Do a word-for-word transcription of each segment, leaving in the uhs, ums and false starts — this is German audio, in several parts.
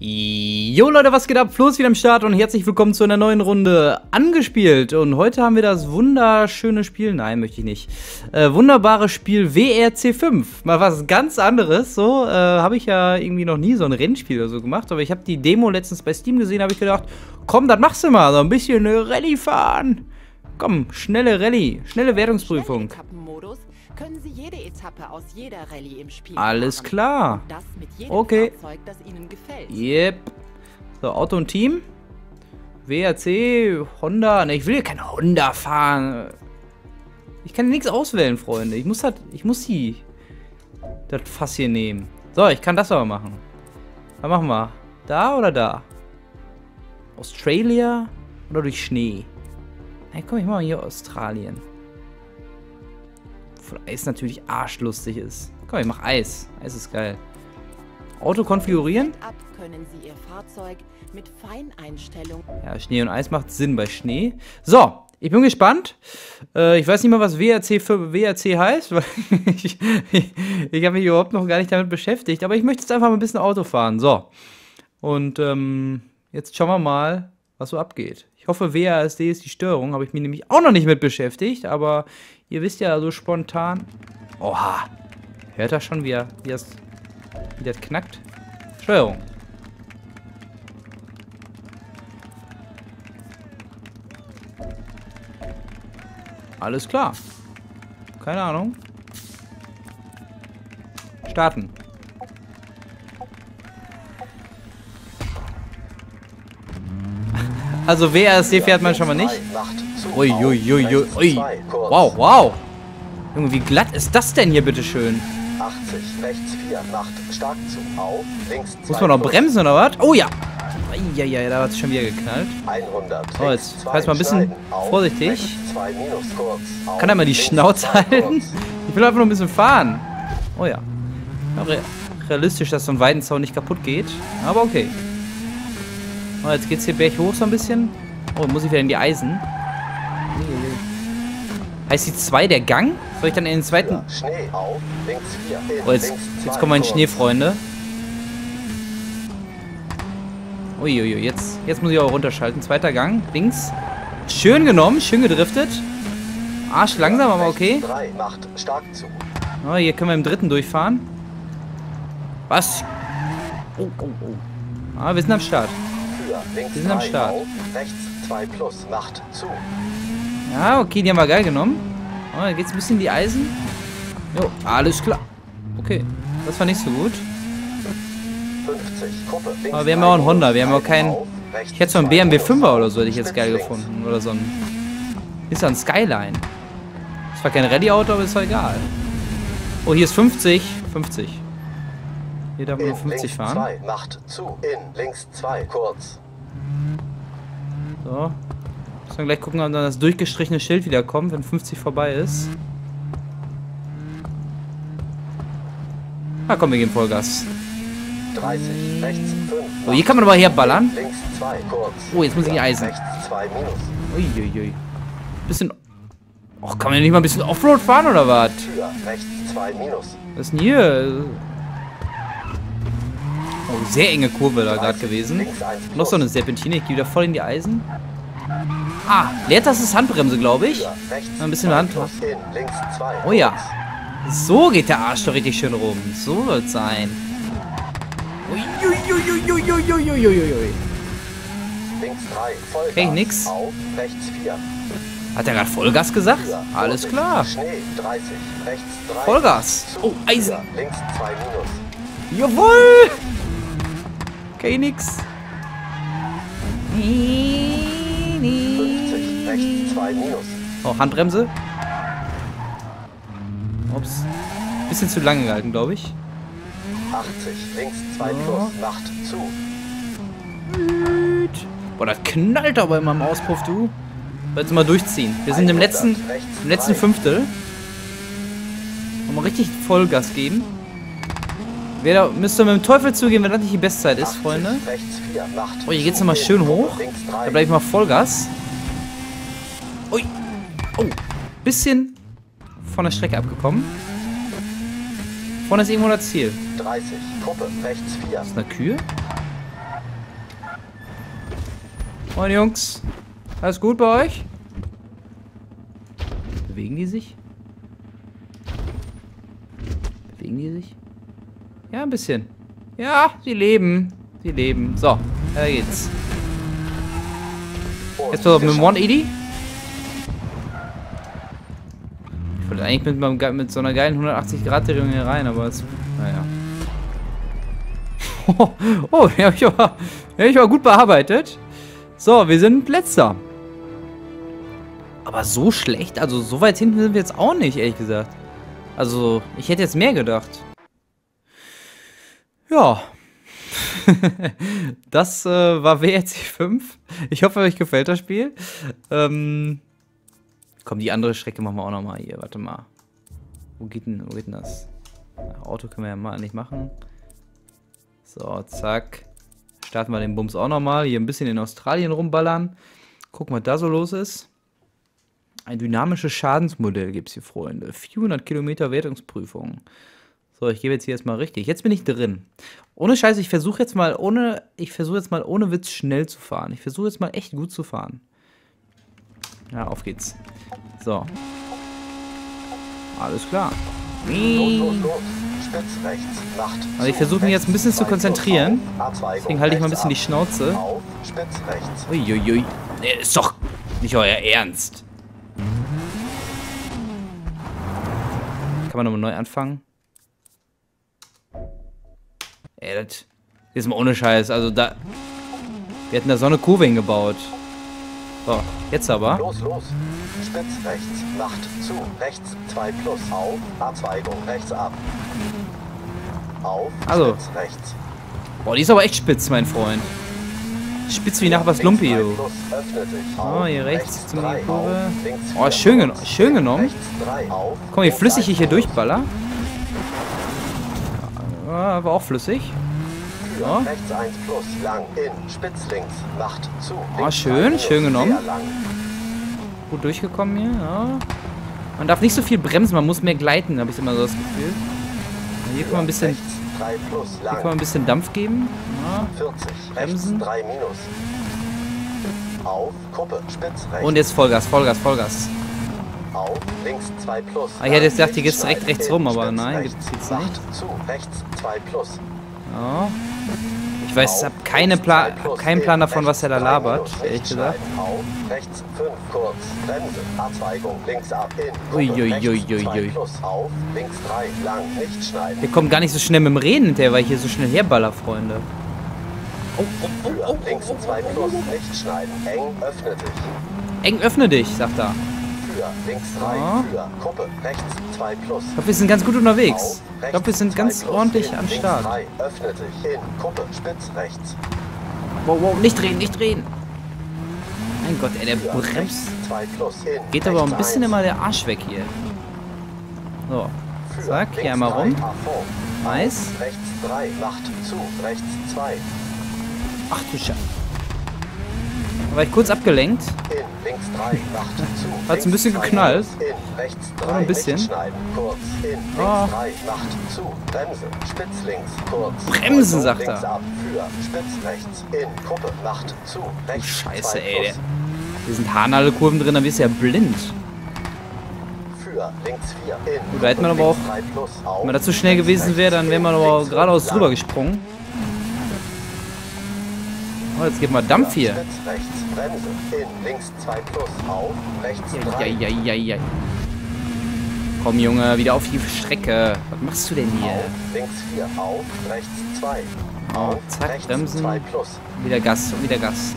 Jo Leute, was geht ab? Flo ist wieder am Start und herzlich willkommen zu einer neuen Runde Angespielt. Und heute haben wir das wunderschöne Spiel, nein, möchte ich nicht, äh, wunderbare Spiel W R C fünf. Mal was ganz anderes, so, äh, habe ich ja irgendwie noch nie so ein Rennspiel oder so gemacht, aber ich habe die Demo letztens bei Steam gesehen, habe ich gedacht, komm, das machst du mal, so ein bisschen Rallye fahren. Komm, schnelle Rallye, schnelle Wertungsprüfung. Schnelle können Sie jede Etappe aus jeder Rallye im Spiel alles fahren. Klar. Das mit jedem okay. Fahrzeug, das Ihnen gefällt. Yep. So, Auto und Team. W R C, Honda. Ne, ich will hier keine Honda fahren. Ich kann nichts auswählen, Freunde. Ich muss das, ich muss die, das Fass hier nehmen. So, ich kann das aber machen. Dann machen wir. Da oder da? Australia oder durch Schnee? Na komm, ich mach mal hier Australien. Obwohl Eis natürlich arschlustig ist. Komm, ich mach Eis. Eis ist geil. Auto konfigurieren. Ja, Schnee und Eis macht Sinn bei Schnee. So, ich bin gespannt. Äh, ich weiß nicht mal, was W R C für W R C heißt, weil ich, ich, ich habe mich überhaupt noch gar nicht damit beschäftigt. Aber ich möchte jetzt einfach mal ein bisschen Auto fahren. So. Und ähm, jetzt schauen wir mal, was so abgeht. Ich hoffe, W A S D ist die Störung. Habe ich mich nämlich auch noch nicht mit beschäftigt. Aber ihr wisst ja, so spontan... Oha! Hört er schon, wie, er, wie, das, wie das knackt? Steuerung. Alles klar. Keine Ahnung. Starten. Also W R C fährt man schon mal nicht. Ui, ui, ui, ui, ui. Wow, wow. Junge, wie glatt ist das denn hier, bitteschön? Muss man noch bremsen oder was? Oh ja. Ja, ja, da hat es schon wieder geknallt. So, jetzt fährt's mal ein bisschen vorsichtig. Kann er mal die Schnauze halten? Ich will einfach nur ein bisschen fahren. Oh ja. Realistisch, dass so ein Weidenzaun nicht kaputt geht. Aber okay. Oh, jetzt geht's hier berghoch so ein bisschen. Oh, muss ich wieder in die Eisen? Heißt die zwei der Gang? Soll ich dann in den zweiten... Oh, jetzt, jetzt kommen wir in den Schnee, Freunde. Uiuiui, jetzt, jetzt muss ich auch runterschalten. Zweiter Gang, links. Schön genommen, schön gedriftet. Arsch langsam, aber okay. Oh, hier können wir im dritten durchfahren. Was? Oh, oh, oh. Ah, wir sind am Start. Wir sind am Start. Ja, okay, die haben wir geil genommen. Oh, geht's ein bisschen in die Eisen. Jo, alles klar. Okay, das war nicht so gut. Aber wir haben ja auch einen Honda, wir haben auch keinen... Ich hätte so einen B M W fünfer oder so, hätte ich jetzt geil gefunden. Oder so ein... Ist ja ein Skyline. Das war kein Rallye-Auto, aber ist doch egal. Oh, hier ist fünfzig. fünfzig. Hier darf man nur fünfzig fahren. So. Müssen wir gleich gucken, ob dann das durchgestrichene Schild wieder kommt, wenn fünfzig vorbei ist. Na komm, wir geben Vollgas. So, hier kann man aber herballern. Oh, jetzt muss ich in die Eisen. Uiuiui. Bisschen... Och, kann man nicht mal ein bisschen Offroad fahren, oder was? Was ist denn hier? Oh, sehr enge Kurve da gerade gewesen. Noch so eine Serpentine. Ich gehe wieder voll in die Eisen. Ah, leert das ist Handbremse, glaube ich. Ein bisschen Hand. Oh ja. So geht der Arsch doch richtig schön rum. So wird's sein. Okay, nix. Hat er gerade Vollgas gesagt? Alles klar. Vollgas. Oh, Eisen. Jawohl! Okay, nix. Oh, Handbremse. Ups. Bisschen zu lange gehalten, glaube ich. Boah, das knallt aber in meinem Auspuff, du. Jetzt mal durchziehen. Wir sind im letzten, im letzten Fünftel. Mal richtig Vollgas geben. Wer da, müsst ihr mit dem Teufel zugehen, wenn das nicht die Bestzeit ist, Freunde. Oh, hier geht's nochmal schön hoch. Da bleib ich mal Vollgas. Ui. Oh. Bisschen von der Strecke abgekommen. Vorne ist irgendwo das Ziel. Ist das eine Kühe? Moin Jungs. Alles gut bei euch? Bewegen die sich? Bewegen die sich? Ja, ein bisschen. Ja, sie leben. Sie leben. So, da geht's. Jetzt pass auf, mit dem hundertachtzig. Ich wollte eigentlich mit, meinem, mit so einer geilen hundertachtzig Grad Drehung hier rein, aber es... Naja. Oh, oh, den hab ich aber, den hab ich aber gut bearbeitet. So, wir sind letzter. Aber so schlecht, also so weit hinten sind wir jetzt auch nicht, ehrlich gesagt. Also, ich hätte jetzt mehr gedacht. Ja. Das äh, war W R C fünf. Ich hoffe, euch gefällt das Spiel. Ähm, komm, die andere Strecke machen wir auch nochmal hier. Warte mal. Wo geht denn, wo geht denn das? Ach, Auto können wir ja mal nicht machen. So, zack. Starten wir den Bums auch nochmal. Hier ein bisschen in Australien rumballern. Gucken, was da so los ist. Ein dynamisches Schadensmodell gibt es hier, Freunde. vierhundert Kilometer Wertungsprüfung. So, ich gebe jetzt hier erstmal richtig. Jetzt bin ich drin. Ohne Scheiße, ich versuche jetzt mal ohne, ich versuche jetzt mal ohne Witz schnell zu fahren. Ich versuche jetzt mal echt gut zu fahren. Ja, auf geht's. So. Alles klar. Los, los, los. Spitz rechts, Nacht. Also ich versuche mich jetzt ein bisschen zu konzentrieren. Deswegen halte ich mal ein bisschen die Schnauze. Uiuiui. Nee, ist doch nicht euer Ernst. Kann man nochmal neu anfangen? Ey, das ist mal ohne Scheiß. Also da... Wir hätten da so eine Kurve hingebaut. So, jetzt aber. Los, los. Spitz rechts, Nacht zu. Rechts zwei plus. Auf, Abzweigung rechts ab. Auf, also. Spitz rechts. Boah, die ist aber echt spitz, mein Freund. Spitz wie nach was Lumpi, du. Oh, hier rechts zum Kurve. Oh, schön, geno schön genommen. Komm, wie flüssig ich hier durchballer. War auch flüssig. So. Oh, schön, schön genommen. Gut durchgekommen hier. Ja. Man darf nicht so viel bremsen, man muss mehr gleiten, habe ich immer so das Gefühl. Hier kann man ein bisschen, hier kann man ein bisschen Dampf geben. Ja. Bremsen. Und jetzt Vollgas, Vollgas, Vollgas. Auf, links zwei plus. Ah, ich hätte jetzt gedacht, hier geht es direkt rechts rum, aber nein, gibt es jetzt nicht. Ja. Ich weiß, ich habe keine Pla hab keinen Plan davon, was er da labert, ehrlich gesagt. Uiuiuiui. Wir kommen gar nicht so schnell mit dem Reden hinterher, weil ich hier so schnell herballer, Freunde. Oh, oh, oh, oh, oh, oh, oh. Eng, öffne dich, sagt er. Links drei, ja. Kuppe, rechts zwei plus. Ich glaube, wir sind ganz gut unterwegs. Ich glaube, wir sind ganz ordentlich am Start. Wow, wow, nicht drehen, nicht drehen. Mein Gott, ey, der bremst. Geht aber ein bisschen immer der Arsch weg hier. So, zack, hier einmal rum. Nice. Ach du Scheiße. War ich kurz abgelenkt. Hat es ein bisschen geknallt. Oh, ein bisschen. Oh. Bremsen, sagt er. Oh, Scheiße, ey. Hier sind Haarnadelkurven drin, dann bist du ja blind. Gut, da hätte man aber auch... Wenn man dazu schnell gewesen wäre, dann wäre man aber auch geradeaus drüber gesprungen. Oh, jetzt geht mal Dampf hier. Ja, ja, ja, ja. Komm, Junge, wieder auf die Strecke. Was machst du denn hier? Oh, zack, Bremsen. Wieder Gas, und wieder Gas.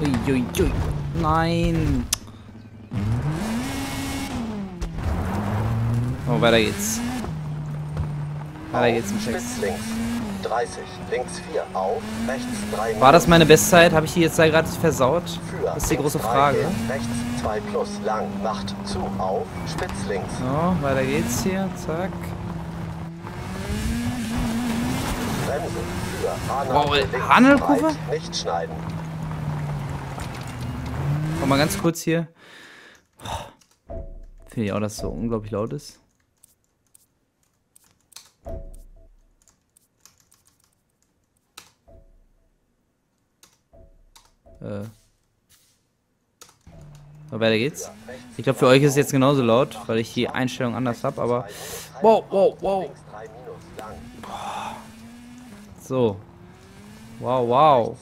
Uiuiui. Ui, ui. Nein. Oh, weiter geht's. Ah, da geht's im Checks. War das meine Bestzeit? Habe ich die jetzt da gerade versaut? Das ist die große Frage. So, weiter geht's hier. Zack. Wow, Haarnadelkurve? Komm mal ganz kurz hier. Finde ich auch, dass es so unglaublich laut ist. Äh. So, weiter geht's. Ich glaube, für euch ist es jetzt genauso laut, weil ich die Einstellung anders habe, aber... Wow, wow, wow. Boah. So. Wow, wow.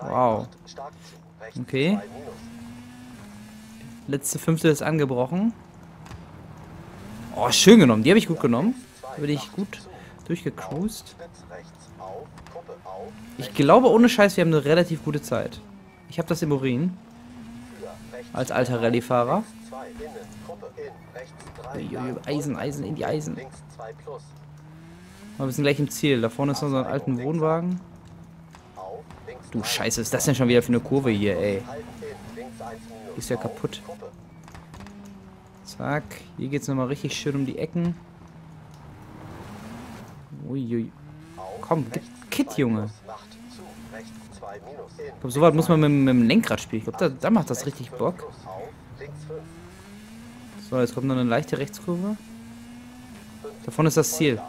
Wow. Okay. Letzte Fünfte ist angebrochen. Oh, schön genommen. Die habe ich gut genommen. Da bin ich gut durchgecruised. Ich glaube, ohne Scheiß, wir haben eine relativ gute Zeit. Ich habe das im Urin. Als alter Rallye-Fahrer. Eisen, Eisen, in die Eisen. Aber wir sind gleich im Ziel. Da vorne ist unser alten Wohnwagen. Du Scheiße, ist das denn schon wieder für eine Kurve hier, ey? Ist ja kaputt. Zack. Hier geht's nochmal richtig schön um die Ecken. Uiui. Komm, Kit, Junge. Ich glaube, so weit muss man mit, mit dem Lenkrad spielen. Ich glaube, da, da macht das richtig Bock. So, jetzt kommt noch eine leichte Rechtskurve. Davon ist das Ziel.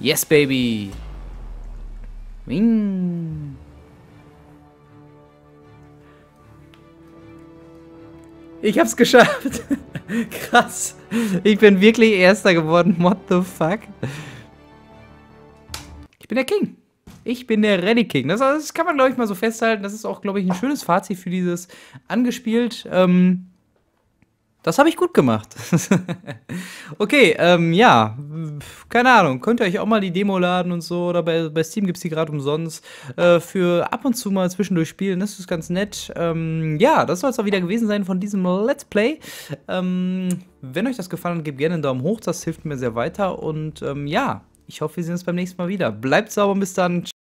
Yes, baby! Wing! Ich hab's geschafft! Krass! Ich bin wirklich Erster geworden. What the fuck? Ich bin der King! Ich bin der Rally King. Das, das kann man, glaube ich, mal so festhalten. Das ist auch, glaube ich, ein schönes Fazit für dieses Angespielt. Ähm, das habe ich gut gemacht. Okay, ähm, ja. Keine Ahnung. Könnt ihr euch auch mal die Demo laden und so. Oder bei, bei Steam gibt es die gerade umsonst. Äh, für ab und zu mal zwischendurch spielen. Das ist ganz nett. Ähm, ja, das soll es auch wieder gewesen sein von diesem Let's Play. Ähm, wenn euch das gefallen hat, gebt gerne einen Daumen hoch. Das hilft mir sehr weiter. Und ähm, ja, ich hoffe, wir sehen uns beim nächsten Mal wieder. Bleibt sauber. Bis dann.